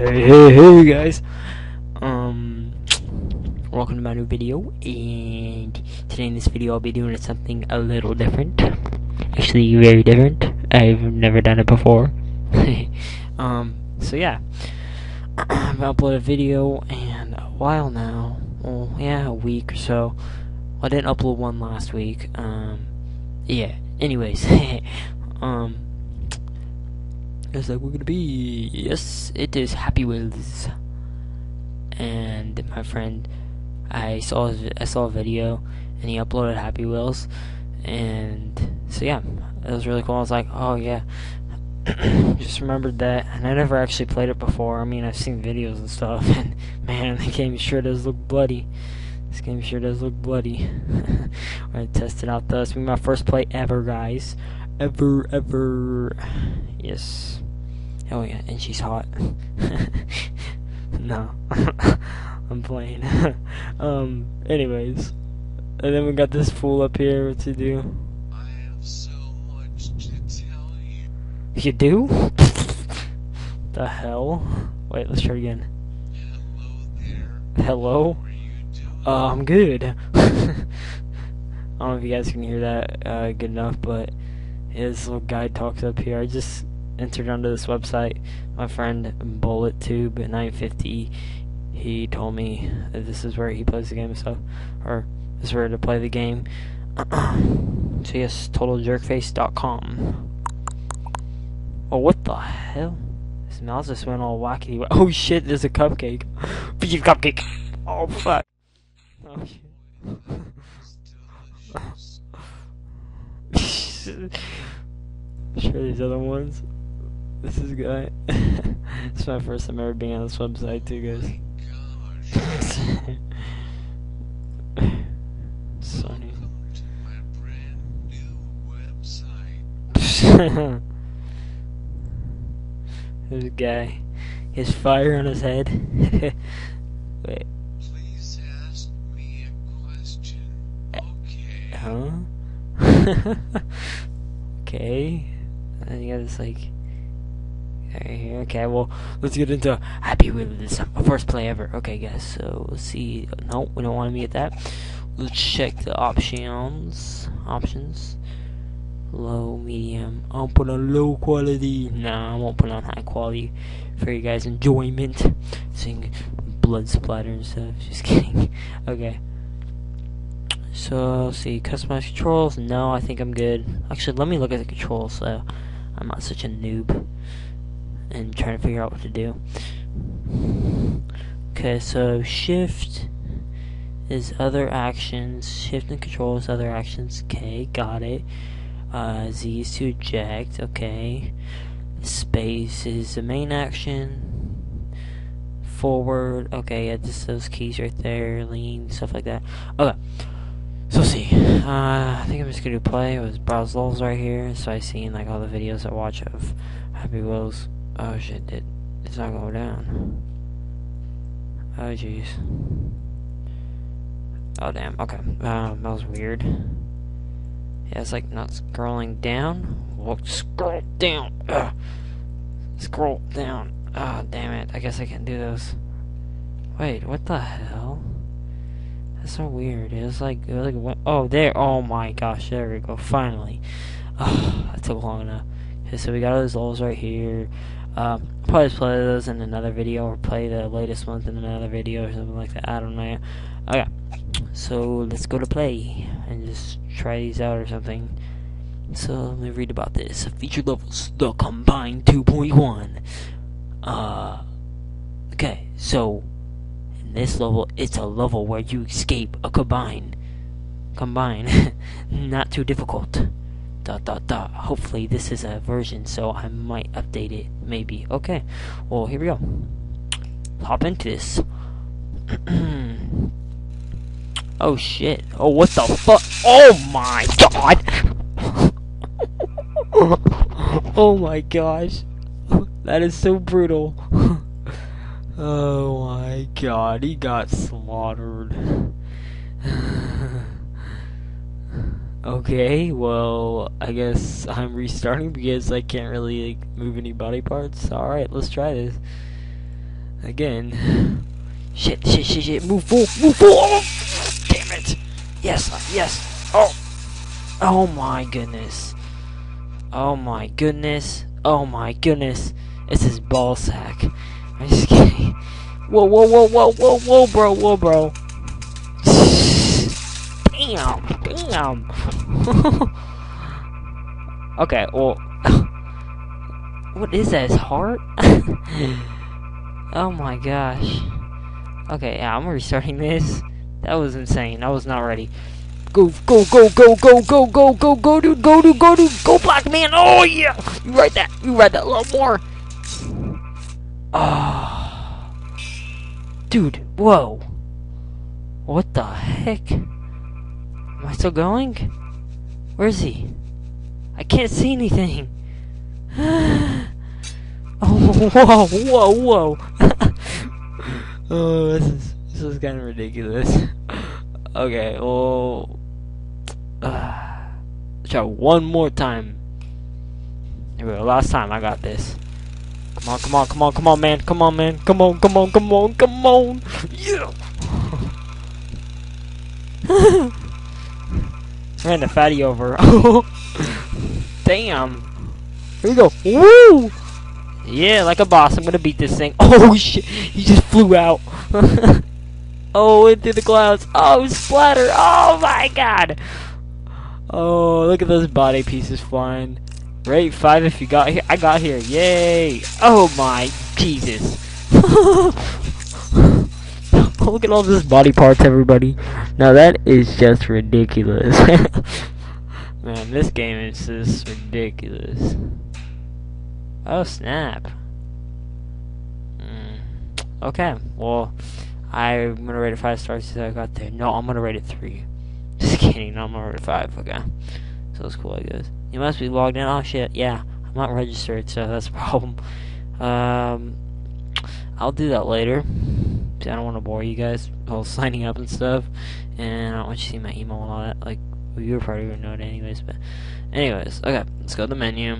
Hey guys, welcome to my new video, and today in this video I'll be doing something a little different, actually very different. I've never done it before. So yeah, I've uploaded a video in a while now, well, yeah, a week or so. I didn't upload one last week, yeah, anyways, it's like we're gonna be, yes, it is Happy Wheels. And my friend, I saw a video and he uploaded Happy Wheels, and so yeah, it was really cool. I was like, oh yeah, just remembered that, and I never actually played it before. I mean, I've seen videos and stuff, and man, the game sure does look bloody. This game sure does look bloody. We're gonna test it out though. It's gonna be my first play ever, guys. Ever. Yes. Oh yeah, and she's hot. No. I'm playing. Anyways. And then we got this fool up here. What to do? I have so much to tell you. You do? What the hell? Wait, let's try it again. Hello there. Hello? How are you doing? I'm good. I don't know if you guys can hear that good enough, but this little guy talks up here. I just entered onto this website. My friend BulletTube950, he told me that this is where he plays the game and stuff, or this is where to play the game. So yes, totaljerkface.com. Oh, what the hell? His mouth just went all wacky. Oh shit, there's a cupcake. Big cupcake. Oh fuck. Oh shit. Sure, these other ones. This is guy. It's my first time ever being on this website too, guys. Sonny. Welcome to my brand new website. This guy. He has fire on his head. Wait. Please ask me a question. Okay. Huh? Okay, and you got this like right here. Okay, well, let's get into Happy Wheels, first play ever. Okay, guys, so let's see. No, we don't want to be at that. Let's check the options. Low, medium. I'll put on low quality. Nah, I won't put on high quality for you guys' enjoyment. Seeing blood splatter and stuff. Just kidding. Okay. So, let's see, customize controls. No, I think I'm good. Actually, let me look at the controls so I'm not such a noob and trying to figure out what to do. Okay, so shift is other actions. Shift and control is other actions. Okay, got it. Z is to eject. Okay. Space is the main action. Forward. Okay, yeah, just those keys right there. Lean, stuff like that. Okay. So let's see, I think I'm just going to play. It was browse lols right here, so I seen like all the videos I watch of Happy Wheels. Oh shit, it's not going down. Oh jeez. Oh damn, okay, that was weird. Yeah, it's like not scrolling down. Well, scroll down. Ugh. Scroll down. Oh damn it, I guess I can't do those. Wait, what the hell? That's so weird. It was like oh there. Oh my gosh, there we go. Finally. Oh, that took long enough. Okay, so we got all those lulls right here. Probably just play those in another video, or play the latest ones in another video or something like that. I don't know. Okay, so let's go to play and just try these out or something. So let me read about this. Feature levels, the combined 2.1. Okay, so this level, it's a level where you escape a combine. Not too difficult. ... Hopefully this is a version, so I might update it, maybe. Okay, well, here we go. Hop into this. Oh shit. Oh, what the fuck. Oh my god. Oh my gosh, that is so brutal. Oh my god, he got slaughtered. Okay, well, I guess I'm restarting because I can't really like move any body parts. Alright, let's try this. again. Shit, move forward, damn it, yes, oh my goodness, it's his ball sack. I'm just kidding. Whoa, bro. Damn. Okay, well, what is that, his heart? Oh my gosh. Okay, yeah, I'm restarting this. That was insane. I was not ready. Go, dude, go, black man. Oh yeah, you ride that a lot more. Oh, dude, whoa. What the heck? Am I still going? Where is he? I can't see anything. Oh, whoa. Oh, this is kind of ridiculous. Okay, well, try one more time. Here we go. Last time, I got this. Come on, man. Yeah. Ran the fatty over. Damn. Here we go. Woo! Yeah, like a boss, I'm gonna beat this thing. Oh shit, he just flew out. Oh, into the clouds. Oh, splatter. Oh my god. Oh, look at those body pieces flying. Rate 5 if you got here. I got here. Yay. Oh my Jesus. Look at all those body parts, everybody. Now that is just ridiculous. Man, this game is just ridiculous. Oh snap. Okay, well, I'm gonna rate it 5 stars since I got there. No, I'm gonna rate it 3. Just kidding, no, I'm gonna rate it 5, okay. So it's cool, I guess. You must be logged in. Oh shit, yeah. I'm not registered, so that's a problem. I'll do that later. I don't wanna bore you guys with all signing up and stuff. And I don't want you to see my email and all that. Like, you were probably gonna know it anyways, but anyways, okay, let's go to the menu.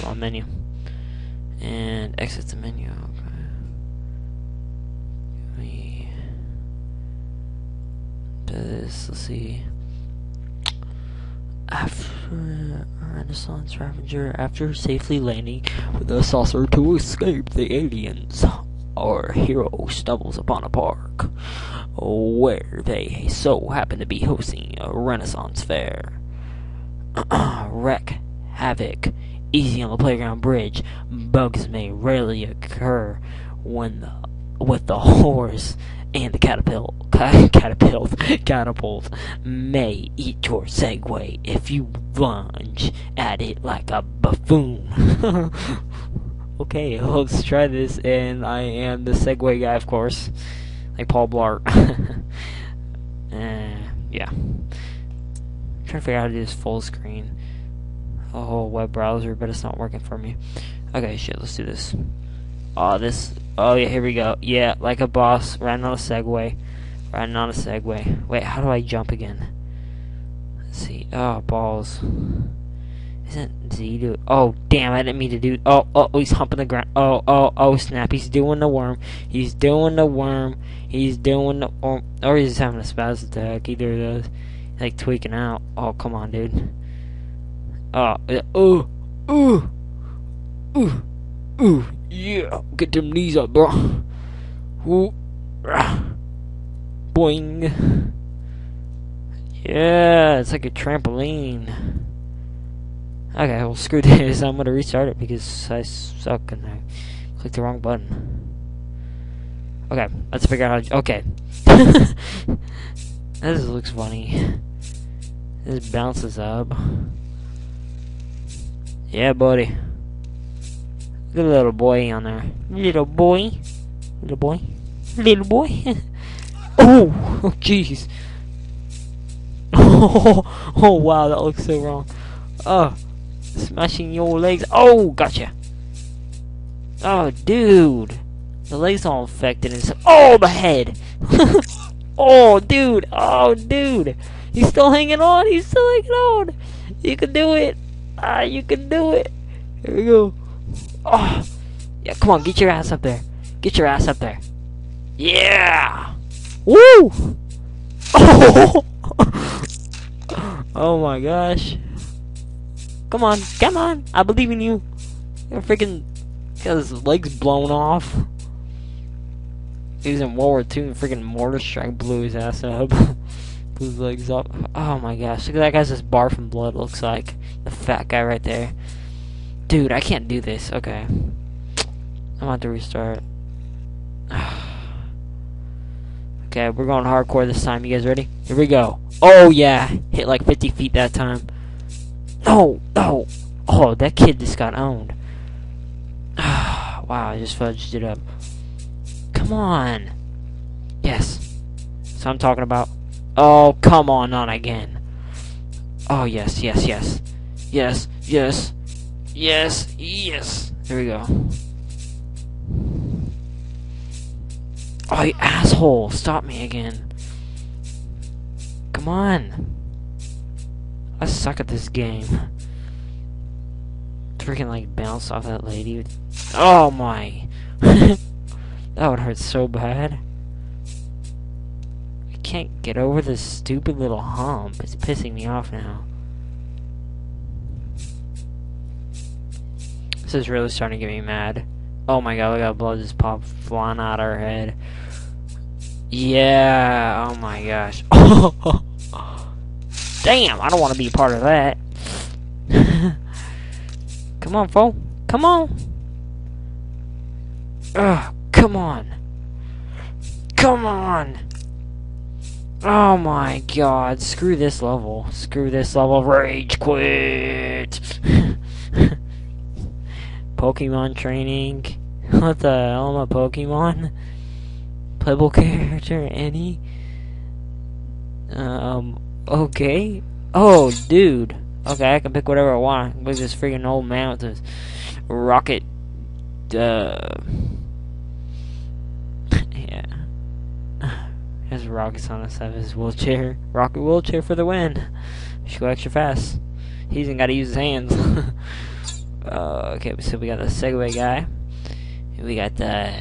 Go on menu. And exit the menu. Okay. Let me do this. Let's see. After Renaissance Ravager, after safely landing with a saucer to escape the aliens, our hero stumbles upon a park where they so happen to be hosting a Renaissance fair. Wreck havoc easy on the playground bridge. Bugs may rarely occur when with the horse and the catapult may eat your Segway if you lunge at it like a buffoon. Okay, let's try this, and I am the Segway guy, of course, like Paul Blart. Yeah. I'm trying to figure out how to do this full screen. A whole web browser, but it's not working for me. Okay, shit, let's do this. Oh yeah, here we go. Yeah, like a boss, riding on a Segway. Wait, how do I jump again? Let's see. Oh, balls. Isn't Z do it? Oh, damn, I didn't mean to do. Oh, he's humping the ground. Oh, snap, he's doing the worm. Or he's just having a spaz attack, either of those. He's, like, tweaking out. Oh, come on, dude. Yeah, get them knees up, bro. Ooh, boing. Yeah, it's like a trampoline. Okay, well, screw this. I'm gonna restart it because I suck and I clicked the wrong button. Okay, let's figure out how. Okay, this looks funny. This bounces up. Yeah, buddy. Good little boy on there. Little boy. Oh, jeez. Oh, wow, that looks so wrong. Smashing your legs. Oh, gotcha. Oh, dude. The legs all infected. Oh, the head. Oh, dude. He's still hanging on. You can do it. You can do it. Here we go. Oh, yeah, come on, get your ass up there. Get your ass up there. Yeah! Woo! Oh! Oh my gosh. Come on. Come on. I believe in you. You're freaking... Got his legs blown off. He was in World War II and freaking mortar strike blew his ass up. Blew his legs up. Oh my gosh. Look at that guy's just barfing blood, looks like. The fat guy right there. Dude, I can't do this. Okay. I'm about to restart. Okay, we're going hardcore this time. You guys ready? Here we go. Oh yeah. Hit like 50 feet that time. No, no. Oh, that kid just got owned. Wow, I just fudged it up. Come on. Yes. That's what I'm talking about. Oh, come on, not again. Oh, yes, yes, yes. Yes, yes. Yes, yes. Here we go. Oh, you asshole. Stop me again. Come on. I suck at this game. Freaking, like, bounce off that lady. Oh, my. That would hurt so bad. I can't get over this stupid little hump. It's pissing me off now. This is really starting to get me mad. Oh my god, look how blood just popped flying out of her head. Yeah, oh my gosh. Damn, I don't want to be a part of that. Come on, fool. Come on. Ugh, come on. Come on. Oh my god, screw this level. Screw this level. Rage quit. Pokemon training. What the hell, my Pokemon? Playable character, any? Okay. Oh, dude. Okay, I can pick whatever I want. Look at this freaking old man with this rocket. Yeah. Has rockets on the side of his wheelchair. Rocket wheelchair for the win. We should go extra fast. He even got to use his hands. Okay, so we got the Segway guy. We got the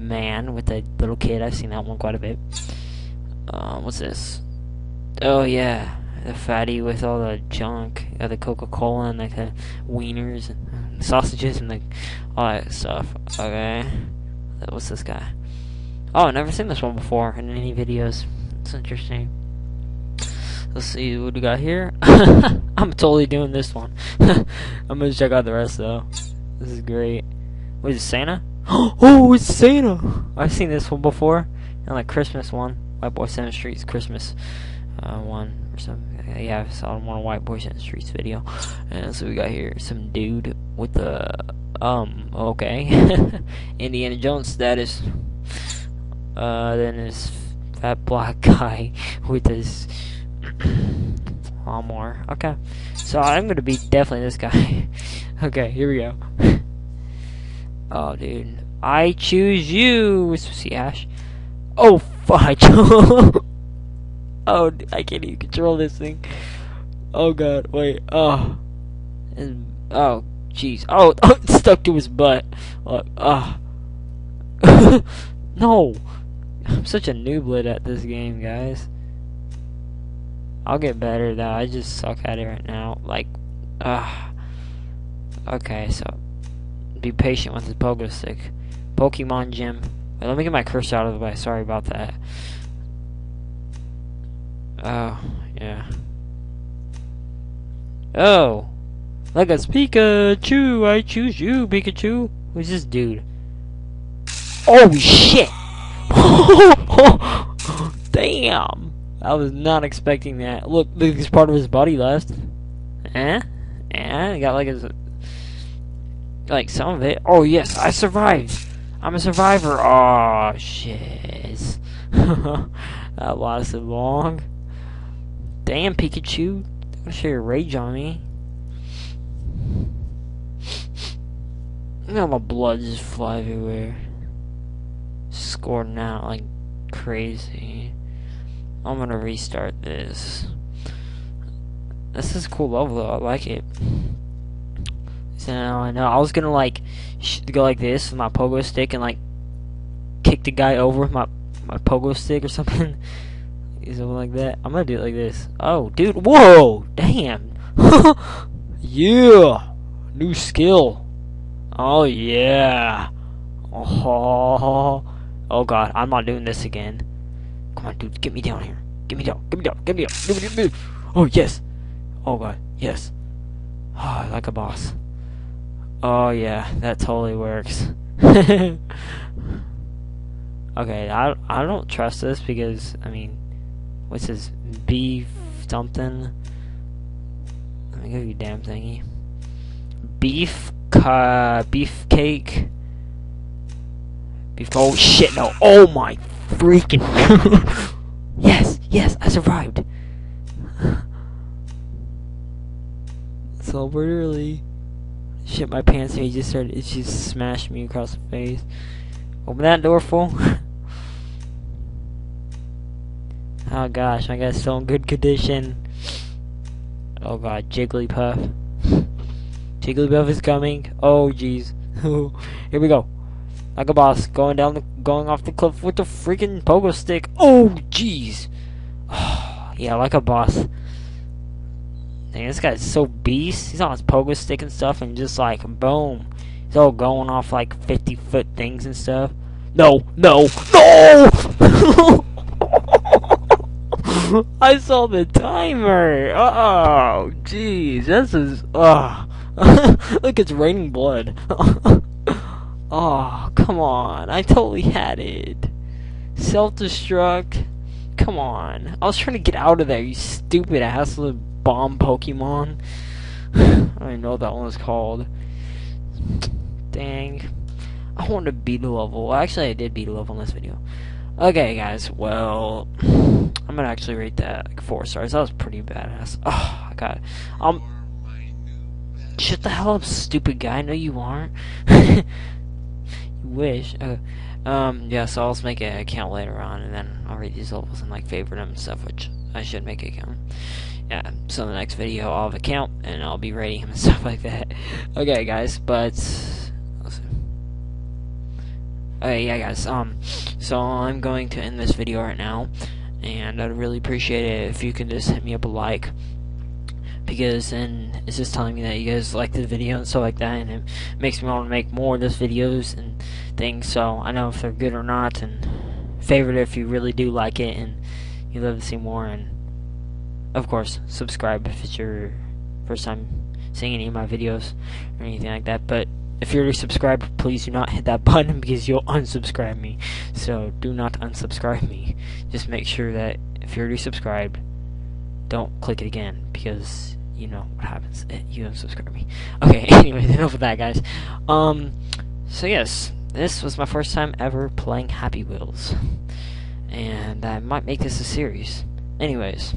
man with the little kid. I've seen that one quite a bit. What's this? Oh yeah, the fatty with all the junk, the Coca-Cola and like the wieners and sausages and like all that stuff. Okay, what's this guy? Oh, I've never seen this one before in any videos. It's interesting. Let's see what we got here. I'm totally doing this one. I'm gonna check out the rest though. This is great. What is it, Santa? Oh, it's Santa! I've seen this one before. And like Christmas one. White Boy Santa Street's Christmas one or something. Yeah, I saw one White Boy Santa Street's video. And so we got here some dude with the okay. Indiana Jones status. Then this fat black guy with his more. Okay, so I'm gonna be definitely this guy. Okay, here we go. Oh, dude, I choose you. See Ash. Oh, fudge. Oh, dude, I can't even control this thing. Oh god, wait. Oh, and, oh, jeez. Oh, it's stuck to his butt. No, I'm such a nooblet at this game, guys. I'll get better though, I just suck at it right now, like, okay, so, be patient with the pogo stick. Pokemon Gym. Wait, let me get my cursor out of the way, sorry about that. Oh, yeah. Oh! Look, it's Pikachu! I choose you, Pikachu! Who's this dude? Oh, shit! Damn! I was not expecting that. Look, there's part of his body left. Eh? Eh? He got like his... Like some of it. Oh yes, I survived! I'm a survivor! Oh shit. That lasted long. Damn, Pikachu. I'm gonna show your rage on me. Now my blood just fly everywhere. Scoring out like crazy. I'm gonna restart this. This is a cool level though, I like it. Let's So I know I was gonna like go like this with my pogo stick and like kick the guy over with my pogo stick or something. Something like that. I'm gonna do it like this. Oh, dude! Whoa! Damn! Yeah! New skill. Oh yeah! Oh! Oh God! I'm not doing this again. Come on, dude! Get me down here! Get me down! Get me down! Get me down! Get me down. Oh yes! Oh God! Yes! Oh, like a boss. Oh yeah, that totally works. Okay, I don't trust this because I mean. What's this? B something? Let me go, you damn thingy. Beefcake. Beef. Oh shit! No! Oh my freaking! Yes! Yes! I survived. So literally, shit my pants, and he just started. It just smashed me across the face. Open that door, fool. Oh gosh, I guess still in good condition. Oh God, Jigglypuff. Jigglypuff is coming. Oh jeez. Here we go. Like a boss, going off the cliff with the freaking pogo stick. Oh jeez. Yeah, like a boss. Dang, this guy's so beast. He's on his pogo stick and stuff, and just like boom, he's all going off like 50-foot things and stuff. No, no, no. I saw the timer. Oh, jeez, this is. Look, it's raining blood. Oh, come on! I totally had it. Self-destruct. Come on! I was trying to get out of there. You stupid ass little bomb Pokemon. I don't even know what that one was called. Dang. I wanted to beat a level. Actually, I did beat a level in this video. Okay, guys. Well. I'm gonna actually rate that like 4 stars. That was pretty badass. Oh God. Shut the hell up, stupid guy. No, you aren't. You wish. Yeah. So I'll just make an account later on, and then I'll rate these levels and like favorite them and stuff, which I should make an account. Yeah. So in the next video, I'll have an account and I'll be rating him and stuff like that. Okay, guys. But. Yeah, guys. So I'm going to end this video right now. And I'd really appreciate it if you could just hit me up a like, because then it's just telling me that you guys like the video and stuff like that, and it makes me want to make more of those videos and things, so I know if they're good or not, and favorite it if you really do like it and you'd love to see more, and of course subscribe if it's your first time seeing any of my videos or anything like that. But if you're already subscribed, please do not hit that button because you'll unsubscribe me. So do not unsubscribe me. Just make sure that if you're already subscribed, don't click it again because you know what happens. You unsubscribe me. Okay, anyway, enough of that, guys. So yes, this was my first time ever playing Happy Wheels. And I might make this a series. Anyways.